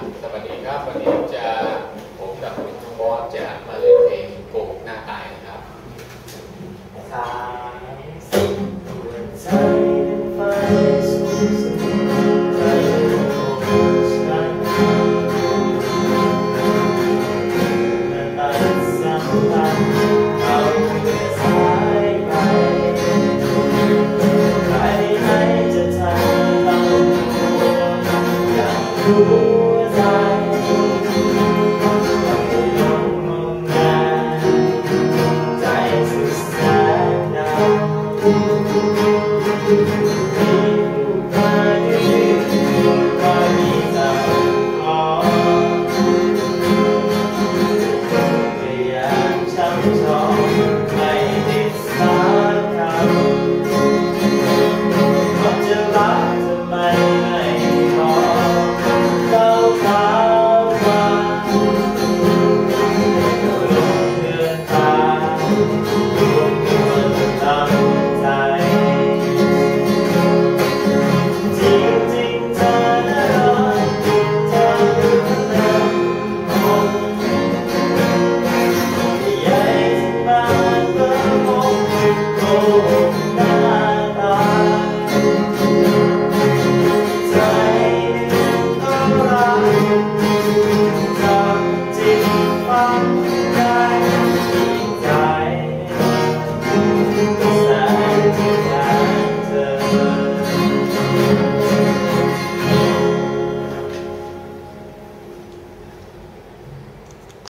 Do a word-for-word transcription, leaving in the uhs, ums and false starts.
สวัสดีครับวันนี้จะผมกับคุณธวรจะมาเล่นเพลงโกหกหน้าตายนะครับสามสิบหัวใจเป็นไฟสูงสุดใจของฉันแต่ตัดสัมพันธ์เอาเมื่อสายไปใครไหนจะทำต้องรู้